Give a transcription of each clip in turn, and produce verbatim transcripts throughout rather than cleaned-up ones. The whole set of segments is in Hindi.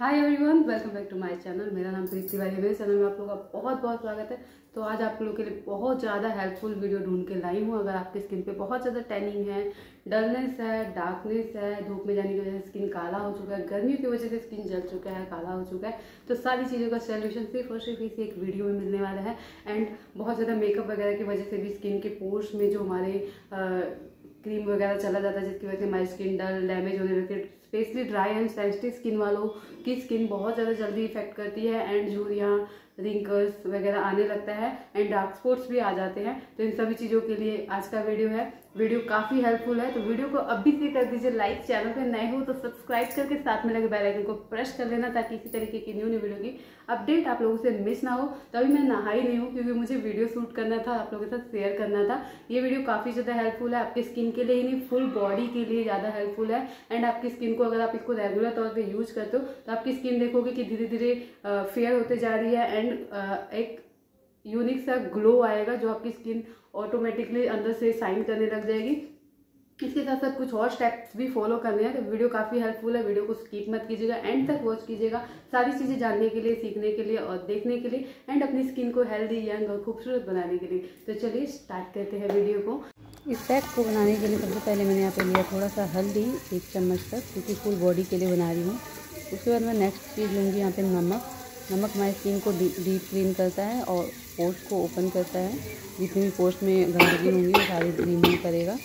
Hi everyone, welcome back to my channel. मेरा नाम प्रीत तिवारी है। मेरे चैनल में आप लोगों का बहुत बहुत स्वागत है। तो आज आप लोगों के लिए बहुत ज़्यादा हेल्पफुल वीडियो ढूंढ के लाई हूँ। अगर आपकी स्किन पे बहुत ज़्यादा टैनिंग है, डलनेस है, डार्कनेस है, धूप में जाने की वजह से स्किन काला हो चुका है, गर्मी की वजह से स्किन जल चुका है, काला हो चुका है, तो सारी चीज़ों का सोल्यूशन सिर्फ और सिर्फ इसी एक वीडियो में मिलने वाला है। एंड बहुत ज़्यादा मेकअप वगैरह की वजह से भी स्किन के पोर्स में जो हमारे क्रीम वगैरह चला जाता है, जिसकी वजह से हमारी स्किन डल डैमेज होने लगती है। Specially dry and sensitive skin वालों की स्किन बहुत ज़्यादा जल्दी इफेक्ट करती है एंड झुर्रियाँ, रिंकल्स वगैरह आने लगता है एंड डार्क स्पॉट्स भी आ जाते हैं। तो इन सभी चीज़ों के लिए आज का वीडियो है। वीडियो काफ़ी हेल्पफुल है, तो वीडियो को अभी से कर दीजिए लाइक। चैनल पर नए हो तो सब्सक्राइब करके साथ में लगे बेल आइकन को प्रेस कर लेना, ताकि इसी तरीके की न्यू न्यू वीडियो की अपडेट आप लोगों से मिस ना हो। तो अभी मैं नहाई नहीं हूँ क्योंकि मुझे वीडियो शूट करना था, आप लोगों के साथ शेयर करना था। ये वीडियो काफ़ी ज़्यादा हेल्पफुल है आपकी स्किन के लिए ही नहीं, फुल बॉडी के लिए ज़्यादा हेल्पफुल है। एंड आपकी स्किन को अगर आप इसको रेगुलर तौर पर यूज करते हो तो आपकी स्किन देखोगे कि धीरे धीरे फेयर होते जा रही है एंड एक यूनिक सा ग्लो आएगा जो आपकी स्किन ऑटोमेटिकली अंदर से शाइन करने लग जाएगी। इसके साथ साथ कुछ और स्टेप्स भी फॉलो करने हैं, तो वीडियो काफ़ी हेल्पफुल है। वीडियो को स्किप मत कीजिएगा, एंड तक वॉच कीजिएगा, सारी चीज़ें जानने के लिए, सीखने के लिए और देखने के लिए, एंड अपनी स्किन को हेल्दी, यंग और खूबसूरत बनाने के लिए। तो चलिए स्टार्ट करते हैं वीडियो को। इस पैक को बनाने के लिए सबसे पहले मैंने यहाँ पर लिया थोड़ा सा हल्दी, एक चम्मच तक, क्योंकि फुल बॉडी के लिए बना रही हूँ। उसके बाद मैं नेक्स्ट चीज़ लूँगी यहाँ पर नमक। नमक हमारी स्किन को डीप क्लीन करता है और पोर्स को ओपन करता है, जितनी भी पोर्स में गंदगी होंगी वो सारी रिमूव करेगा।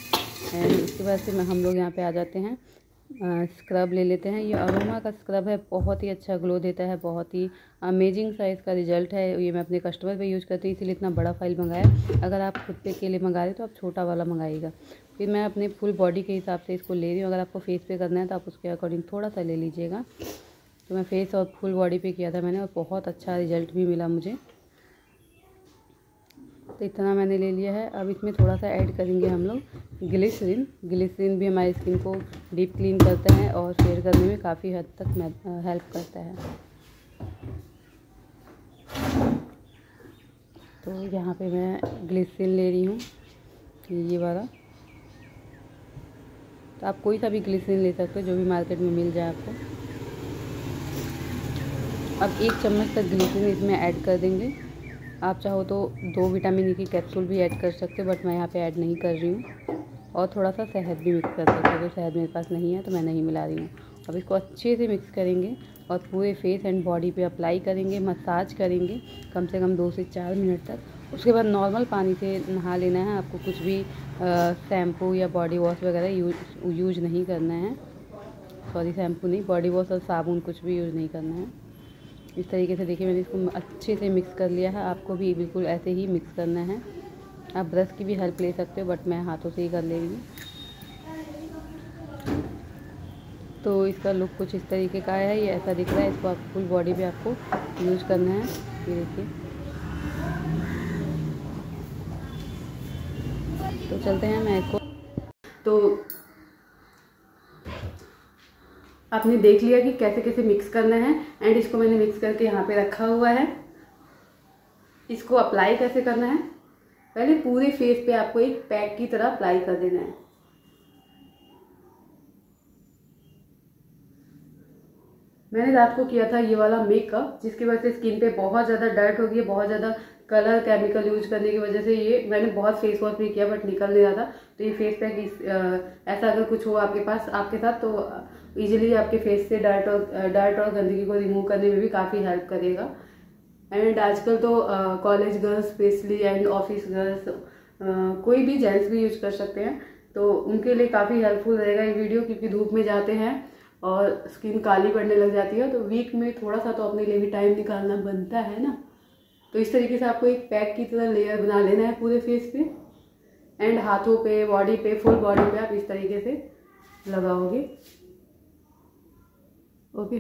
एंड उसके बाद से हम लोग यहाँ पे आ जाते हैं, आ, स्क्रब ले लेते हैं। ये अरोमा का स्क्रब है, बहुत ही अच्छा ग्लो देता है, बहुत ही अमेजिंग साइज़ का रिजल्ट है। ये मैं अपने कस्टमर पे यूज़ करती हूँ, इसीलिए इतना बड़ा फाइल मंगाया। अगर आप खुद पे के लिए मंगा रहे तो आप छोटा वाला मंगाइएगा। फिर मैं अपने फुल बॉडी के हिसाब से इसको ले रही हूँ। अगर आपको फेस पे करना है तो आप उसके अकॉर्डिंग थोड़ा सा ले लीजिएगा। तो मैं फेस और फुल बॉडी पे किया था मैंने और बहुत अच्छा रिजल्ट भी मिला मुझे। तो इतना मैंने ले लिया है। अब इसमें थोड़ा सा ऐड करेंगे हम लोग ग्लिसरीन। ग्लिसरीन भी हमारी स्किन को डीप क्लीन करता है और फेयर करने में काफ़ी हद तक हेल्प करता है। तो यहाँ पे मैं ग्लिसरीन ले रही हूँ, ये वाला। तो आप कोई सा भी ग्लिसरीन ले सकते हो जो भी मार्केट में मिल जाए आपको। अब एक चम्मच तक ग्लिसरीन इसमें ऐड कर देंगे। आप चाहो तो दो विटामिन ई की कैप्सूल भी ऐड कर सकते हो, बट मैं यहाँ पे ऐड नहीं कर रही हूँ। और थोड़ा सा शहद भी मिक्स कर सकते हो, तो शहद मेरे पास नहीं है तो मैं नहीं मिला रही हूँ। अब इसको अच्छे से मिक्स करेंगे और पूरे फेस एंड बॉडी पे अप्लाई करेंगे, मसाज करेंगे कम से कम दो से चार मिनट तक। उसके बाद नॉर्मल पानी से नहा लेना है आपको, कुछ भी शैम्पू या बॉडी वॉश वगैरह यूज यूज नहीं करना है। सॉरी, शैम्पू नहीं, बॉडी वॉश और साबुन कुछ भी यूज़ नहीं करना है। इस तरीके से देखिए मैंने इसको अच्छे से मिक्स कर लिया है। आपको भी बिल्कुल ऐसे ही मिक्स करना है। आप ब्रश की भी हेल्प ले सकते हो, बट मैं हाथों से ही कर ले रही हूँ। तो इसका लुक कुछ इस तरीके का है, ये ऐसा दिख रहा है। इसको आप फुल बॉडी पे आपको यूज़ करना है। ये देखिए। तो चलते हैं, मैं इसको तो आपने देख लिया कि कैसे कैसे मिक्स करना है। एंड इसको मैंने मिक्स करके यहाँ पे रखा हुआ है। इसको अप्लाई कैसे करना है, पहले पूरे फेस पे आपको एक पैक की तरह अप्लाई कर देना है। मैंने रात को किया था ये वाला मेकअप, जिसकी वजह से स्किन पे बहुत ज़्यादा डर्ट हो गई है, बहुत ज़्यादा कलर केमिकल यूज करने की वजह से। ये मैंने बहुत फेस वॉश भी किया बट निकल नहीं रहा था। तो ये फेस पैक ऐसा अगर कुछ हो आपके पास, आपके साथ, तो इजीली आपके फेस से डर्ट और डर्ट और गंदगी को रिमूव करने में भी काफ़ी हेल्प करेगा। एंड आजकल तो college girls specially and office girls, कोई भी जेंट्स भी यूज कर सकते हैं, तो उनके लिए काफ़ी हेल्पफुल रहेगा ये वीडियो। क्योंकि धूप में जाते हैं और स्किन काली पड़ने लग जाती है, तो वीक में थोड़ा सा तो अपने लिए भी टाइम निकालना बनता है ना। तो इस तरीके से आपको एक पैक की तरह लेयर बना लेना है पूरे फेस पे एंड हाथों पे, बॉडी पे, फुल बॉडी पे आप इस तरीके से लगाओगे। ओके,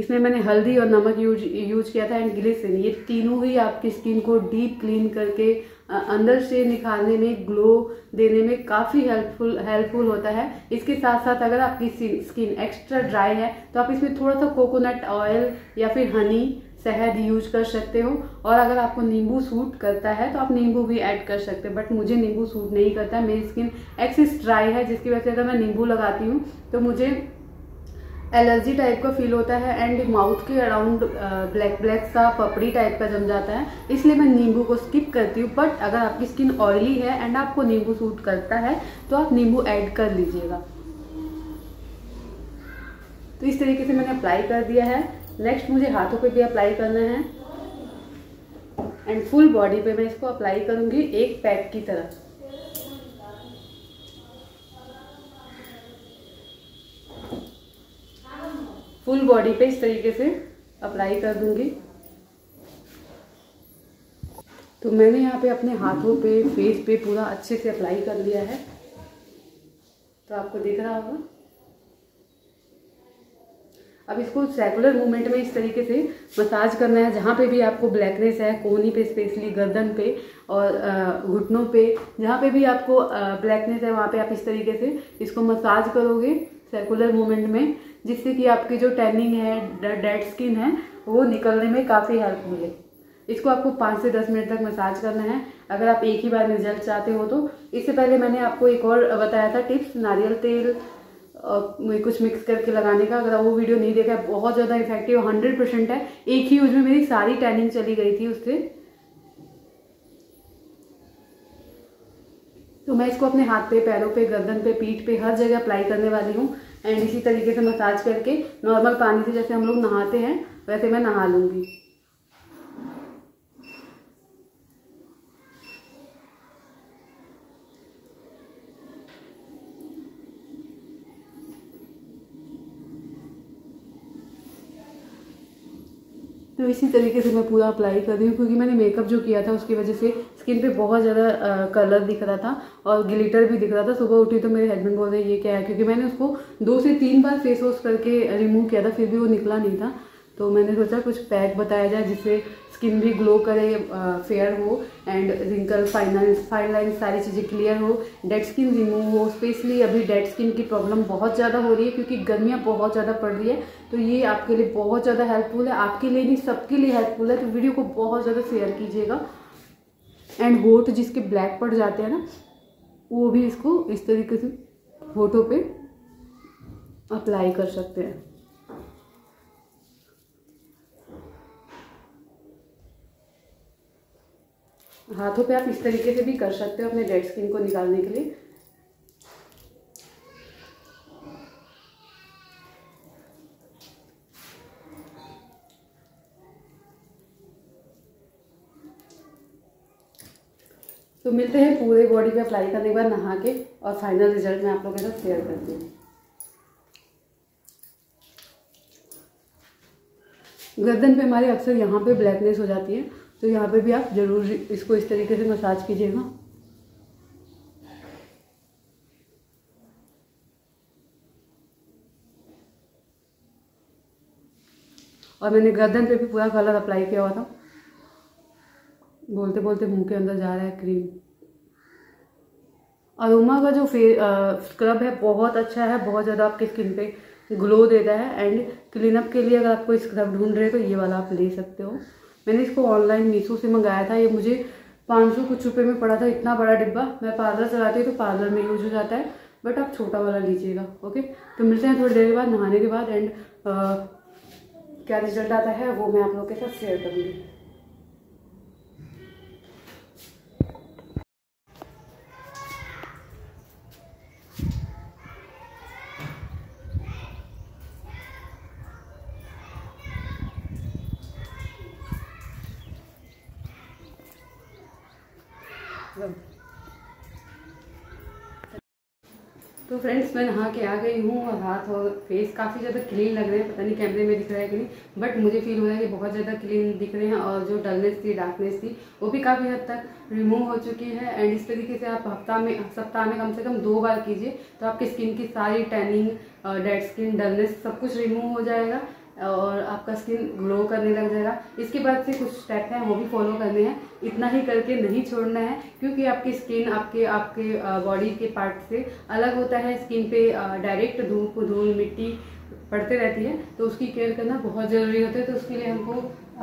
इसमें मैंने हल्दी और नमक यूज यूज किया था एंड ग्लिसरीन। ये तीनों ही आपकी स्किन को डीप क्लीन करके अंदर से निकालने में, ग्लो देने में काफ़ी हेल्पफुल हेल्पफुल होता है। इसके साथ साथ अगर आपकी स्किन एक्स्ट्रा ड्राई है तो आप इसमें थोड़ा सा कोकोनट ऑयल या फिर हनी, शहद यूज कर सकते हो। और अगर आपको नींबू सूट करता है तो आप नींबू भी ऐड कर सकते हो, बट मुझे नींबू सूट नहीं करता है। मेरी स्किन एक्सेस ड्राई है, जिसकी वजह से अगर मैं नींबू लगाती हूँ तो मुझे एलर्जी टाइप का फील होता है एंड माउथ के अराउंड ब्लैक ब्लैक सा पपड़ी टाइप का जम जाता है, इसलिए मैं नींबू को स्किप करती हूँ। बट अगर आपकी स्किन ऑयली है एंड आपको नींबू सूट करता है तो आप नींबू ऐड कर लीजिएगा। तो इस तरीके से मैंने अप्लाई कर दिया है। नेक्स्ट मुझे हाथों पे भी अप्लाई करना है एंड फुल बॉडी पे मैं इसको अप्लाई करूँगी एक पैक की तरह। फुल बॉडी पे इस तरीके से अप्लाई कर दूँगी। तो मैंने यहाँ पे अपने हाथों पे, फेस पे पूरा अच्छे से अप्लाई कर लिया है, तो आपको दिख रहा होगा। अब इसको सेकुलर मूवमेंट में इस तरीके से मसाज करना है, जहाँ पे भी आपको ब्लैकनेस है, कोहनी पे स्पेशली, गर्दन पे और घुटनों पे, जहाँ पे भी आपको ब्लैकनेस है वहाँ पे आप इस तरीके से इसको मसाज करोगे सेकुलर मूवमेंट में, जिससे कि आपकी जो टैनिंग है, डेड स्किन है, वो निकलने में काफ़ी हेल्प मिले। इसको आपको पाँच से दस मिनट तक मसाज करना है। अगर आप एक ही बार रिजल्ट चाहते हो तो इससे पहले मैंने आपको एक और बताया था टिप्स, नारियल तेल और कुछ मिक्स करके लगाने का। अगर वो वीडियो नहीं देखा, बहुत ज़्यादा इफेक्टिव हंड्रेड परसेंट है। एक ही यूज में मेरी सारी टैनिंग चली गई थी उससे। तो मैं इसको अपने हाथ पे, पैरों पे, गर्दन पे, पीठ पे, हर जगह अप्लाई करने वाली हूँ एंड इसी तरीके से मसाज करके नॉर्मल पानी से जैसे हम लोग नहाते हैं वैसे मैं नहा लूँगी। तो इसी तरीके से मैं पूरा अप्लाई कर रही हूँ, क्योंकि मैंने मेकअप जो किया था उसकी वजह से स्किन पे बहुत ज़्यादा कलर दिख रहा था और ग्लिटर भी दिख रहा था। सुबह उठी तो मेरे हस्बैंड बोल रहे ये क्या है, क्योंकि मैंने उसको दो से तीन बार फेस वॉश करके रिमूव किया था फिर भी वो निकला नहीं था। तो मैंने सोचा कुछ पैक बताया जाए जिससे स्किन भी ग्लो करे, फेयर हो and wrinkle, fine fine line सारी चीज़ें क्लियर हो, डेड स्किन रिमूव हो। स्पेशली अभी डेड स्किन की प्रॉब्लम बहुत ज़्यादा हो रही है, क्योंकि गर्मियाँ बहुत ज़्यादा पड़ रही है। तो ये आपके लिए बहुत ज़्यादा हेल्पफुल है, आपके लिए नहीं सबके लिए हेल्पफुल है। तो वीडियो को बहुत ज़्यादा शेयर कीजिएगा एंड होंठ जिसके ब्लैक पड़ जाते हैं ना, वो भी इसको इस तरीके से होठों पे अप्लाई कर सकते हैं। हाथों पे आप इस तरीके से भी कर सकते हो अपने डेड स्किन को निकालने के लिए। तो मिलते हैं पूरे बॉडी पे अप्लाई करने के बाद नहा के, और फाइनल रिजल्ट मैं आप लोगों के साथ शेयर करती हूँ। गर्दन पे हमारे अक्सर यहाँ पे ब्लैकनेस हो जाती है, तो यहाँ पे भी आप ज़रूर इसको इस तरीके से मसाज कीजिएगा। और मैंने गर्दन पे भी पूरा कलर अप्लाई किया हुआ था। बोलते बोलते मुंह के अंदर जा रहा है क्रीम। अरोमा का जो फे स्क्रब है बहुत अच्छा है, बहुत ज़्यादा आपकी स्किन पे ग्लो देता है एंड क्लीनअप के लिए अगर आपको स्क्रब ढूंढ रहे हो तो ये वाला आप ले सकते हो। मैंने इसको ऑनलाइन मीशो से मंगाया था, ये मुझे पाँच सौ कुछ रुपये में पड़ा था, इतना बड़ा डिब्बा। मैं पार्लर चलाती हूँ तो पार्लर में यूज हो जाता है, बट आप छोटा वाला लीजिएगा। ओके, तो मिलते हैं थोड़ी देर के बाद नहाने के बाद एंड क्या रिजल्ट आता है वो मैं आप लोगों के साथ शेयर करूँगी। तो फ्रेंड्स मैं नहा के आ गई हूँ और हाथ और फेस काफ़ी ज़्यादा क्लीन लग रहे हैं। पता नहीं कैमरे में दिख रहा है कि नहीं, बट मुझे फील हो रहा है कि बहुत ज़्यादा क्लीन दिख रहे हैं। और जो डलनेस थी, डार्कनेस थी, वो भी काफ़ी हद तक रिमूव हो चुकी है। एंड इस तरीके से आप हफ्ता में, सप्ताह में कम से कम दो बार कीजिए तो आपकी स्किन की सारी टैनिंग, डेड स्किन, डलनेस सब कुछ रिमूव हो जाएगा और आपका स्किन ग्लो करने लग जाएगा। इसके बाद से कुछ स्टेप हैं वो भी फॉलो करने हैं, इतना ही करके नहीं छोड़ना है, क्योंकि आपकी स्किन आपके आपके बॉडी के पार्ट से अलग होता है। स्किन पे डायरेक्ट धूप, धूल, मिट्टी पड़ते रहती है, तो उसकी केयर करना बहुत ज़रूरी होता है। तो उसके लिए हमको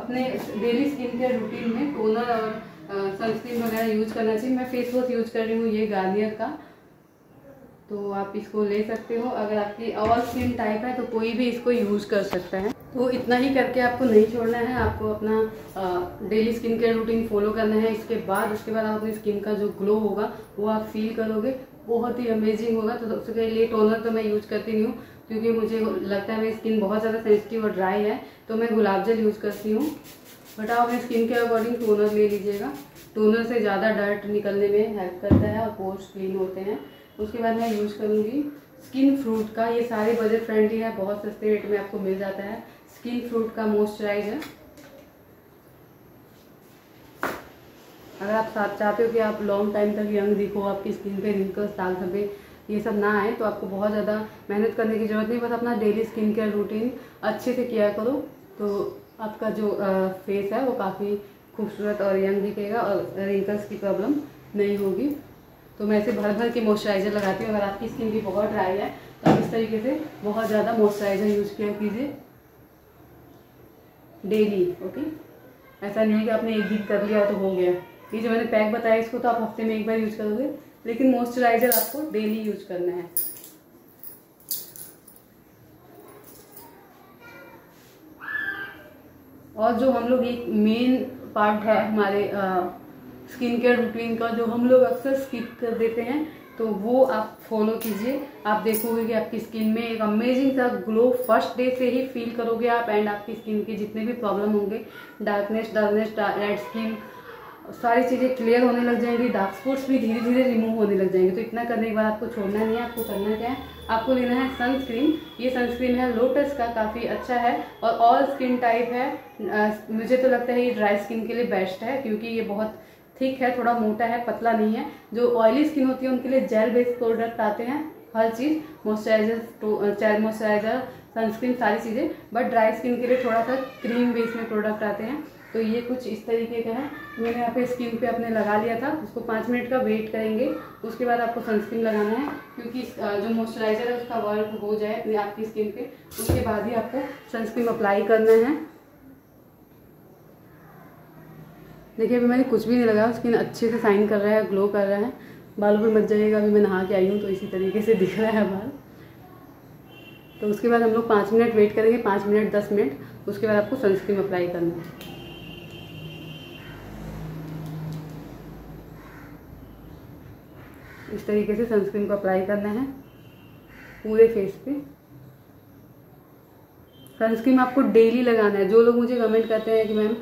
अपने डेली स्किन केयर रूटीन में टोनर और सनस्क्रीन वगैरह यूज करना चाहिए। मैं फेस वॉश यूज कर रही हूँ ये गार्नियर का, तो आप इसको ले सकते हो। अगर आपकी और स्किन टाइप है तो कोई भी इसको यूज़ कर सकता है। तो इतना ही करके आपको नहीं छोड़ना है, आपको अपना daily skin care routine follow करना है। इसके बाद उसके बाद आप अपनी स्किन का जो ग्लो होगा वो आप फील करोगे, बहुत ही अमेजिंग होगा। तो उसके लिए टोनर तो मैं यूज़ करती नहीं हूँ, क्योंकि मुझे लगता है मेरी स्किन बहुत ज़्यादा सेंसिटिव और ड्राई है, तो मैं गुलाब जल यूज़ करती हूँ। बट आप अपनी स्किन के अकॉर्डिंग टोनर ले लीजिएगा, टोनर से ज़्यादा डर्ट निकलने में हेल्प करता है और पोर्स क्लीन होते हैं। उसके बाद मैं यूज़ करूँगी स्किन फ्रूट का, ये सारे बजट फ्रेंडली है, बहुत सस्ते रेट में आपको मिल जाता है। स्किन फ्रूट का मॉइस्चराइजर, अगर आप साथ चाहते हो कि आप लॉन्ग टाइम तक यंग दिखो, आपकी स्किन पे रिंकल्स, दाग धब्बे ये सब ना आए, तो आपको बहुत ज़्यादा मेहनत करने की ज़रूरत नहीं, बस अपना डेली स्किन केयर रूटीन अच्छे से किया करो तो आपका जो आ, फेस है वो काफ़ी खूबसूरत और यंग दिखेगा और रिंकल्स की प्रॉब्लम नहीं होगी। तो मैं ऐसे भर भर के मॉइस्चराइज़र लगाती हूँ। अगर आपकी स्किन भी बहुत ड्राई है तो आप इस तरीके से बहुत ज़्यादा मॉइस्चराइज़र यूज़ किया कीजिए डेली। ओके, ऐसा नहीं है कि आपने एक दिन कर लिया तो हो गया। ये जो मैंने पैक बताया इसको तो आप हफ्ते में एक बार यूज़ करोगे, लेकिन मॉइस्चराइज़र आपको डेली यूज करना है। और जो हम लोग एक मेन पार्ट है हमारे आ, स्किन केयर रूटीन का, जो हम लोग अक्सर स्किप कर देते हैं, तो वो आप फॉलो कीजिए। आप देखोगे कि आपकी स्किन में एक अमेजिंग सा ग्लो फर्स्ट डे से ही फील करोगे आप, एंड आपकी स्किन के जितने भी प्रॉब्लम होंगे, डार्कनेस डलनेस रेड स्किन, सारी चीज़ें क्लियर होने लग जाएंगी। डार्क स्पॉट्स भी धीरे धीरे रिमूव होने लग जाएंगे। तो इतना करने के बाद आपको छोड़ना नहीं है, आपको करना क्या है, आपको लेना है सनस्क्रीन। ये सनस्क्रीन है लोटस का, काफ़ी अच्छा है और ऑल स्किन टाइप है। आ, मुझे तो लगता है ये ड्राई स्किन के लिए बेस्ट है, क्योंकि ये बहुत थिक है, थोड़ा मोटा है, पतला नहीं है। जो ऑयली स्किन होती है उनके लिए जेल बेस्ड प्रोडक्ट आते हैं, हर चीज़ मॉइस्चराइजर, जेल मॉइस्चराइजर, सनस्क्रीन, सारी चीज़ें। बट ड्राई स्किन के लिए थोड़ा सा क्रीम बेस में प्रोडक्ट आते हैं। तो ये कुछ इस तरीके का है, मैंने यहाँ पे स्किन पे अपने लगा लिया था। उसको पाँच मिनट का वेट करेंगे, उसके बाद आपको सनस्क्रीन लगाना है, क्योंकि जो मॉइस्चराइज़र है उसका वर्क हो जाए अपने आपकी स्किन पे, उसके बाद ही आपको सनस्क्रीन अप्लाई करना है। देखिए अभी मैंने कुछ भी नहीं लगाया, स्किन अच्छे से शाइन कर रहा है, ग्लो कर रहा है। बालों पर मत जाइएगा, अभी मैं नहा के आई हूँ तो इसी तरीके से दिख रहा है बाल। तो उसके बाद हम लोग पाँच मिनट वेट करेंगे, पाँच मिनट दस मिनट, उसके बाद आपको सनस्क्रीन अप्लाई करना है। इस तरीके से सनस्क्रीन को अप्लाई करना है पूरे फेस पे। सनस्क्रीन आपको डेली लगाना है। जो लोग मुझे कमेंट करते हैं कि मैम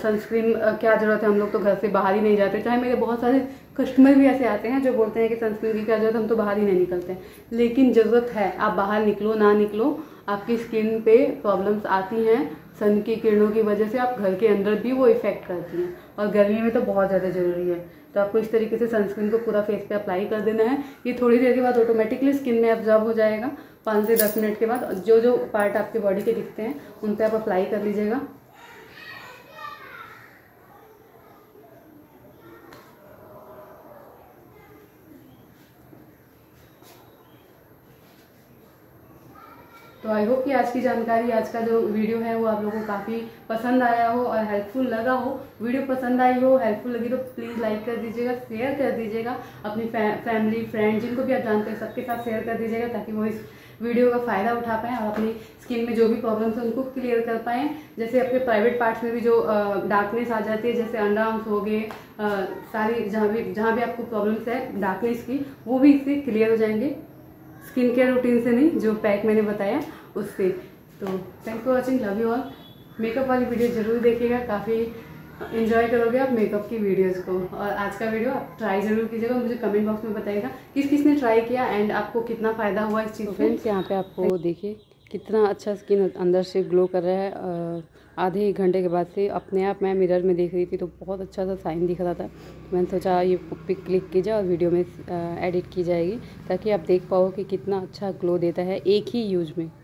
सनस्क्रीन क्या ज़रूरत है, हम लोग तो घर से बाहर ही नहीं जाते, चाहे मेरे बहुत सारे कस्टमर भी ऐसे आते हैं जो बोलते हैं कि सनस्क्रीन की क्या ज़रूरत है, हम तो बाहर ही नहीं निकलते हैं। लेकिन ज़रूरत है, आप बाहर निकलो ना निकलो, आपकी स्किन पे प्रॉब्लम्स आती हैं सन की किरणों की वजह से, आप घर के अंदर भी वो इफ़ेक्ट करती हैं और गर्मी में तो बहुत ज़्यादा ज़रूरी है। तो आपको इस तरीके से सनस्क्रीन को पूरा फेस पे अप्लाई कर देना है। ये थोड़ी देर के बाद ऑटोमेटिकली स्किन में एब्जॉर्ब हो जाएगा। पाँच से दस मिनट के बाद जो जो पार्ट आपके बॉडी के दिखते हैं उन पर आप अप्लाई कर लीजिएगा। तो आई होप कि आज की जानकारी, आज का जो वीडियो है वो आप लोगों को काफ़ी पसंद आया हो और हेल्पफुल लगा हो। वीडियो पसंद आई हो, हेल्पफुल लगी तो प्लीज़ लाइक कर दीजिएगा, शेयर कर दीजिएगा अपनी फैमिली फ्रेंड जिनको भी आप जानते हैं सबके साथ शेयर कर दीजिएगा, ताकि वो इस वीडियो का फ़ायदा उठा पाएँ और अपनी स्किन में जो भी प्रॉब्लम्स हैं उनको क्लियर कर पाएँ। जैसे अपने प्राइवेट पार्ट्स में भी जो डार्कनेस आ जाती है, जैसे अंडर आर्म्स हो गए, सारी जहाँ भी जहाँ भी आपको प्रॉब्लम्स है डार्कनेस की, वो भी इससे क्लियर हो जाएंगे स्किन केयर रूटीन से नहीं, जो पैक मैंने बताया उससे। तो thanks for watching, love you all. Makeup वाली वीडियो जरूर देखिएगा, काफ़ी एंजॉय करोगे आप मेकअप की वीडियोस को। और आज का वीडियो आप ट्राई जरूर कीजिएगा, मुझे कमेंट बॉक्स में बताइएगा किस किसने ट्राई किया एंड आपको कितना फ़ायदा हुआ इस चीज़ में। फ्रेंड्स यहाँ पे आपको देखिए कितना अच्छा स्किन अंदर से ग्लो कर रहा है। आधे एक घंटे के बाद से अपने आप मैं मिरर में देख रही थी तो बहुत अच्छा सा साइन दिख रहा था। मैंने सोचा ये पिक क्लिक की जाए और वीडियो में एडिट की जाएगी, ताकि आप देख पाओ कि कितना अच्छा ग्लो देता है एक ही यूज में।